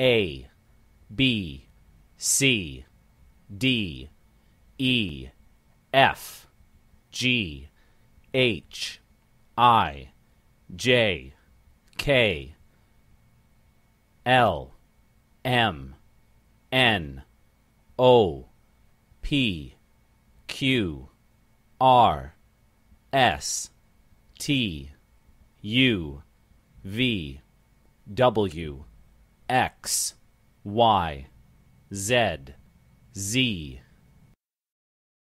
A, B, C, D, E, F, G, H, I, J, K, L, M, N, O, P, Q, R, S, T, U, V, W, X, Y, Z, Z,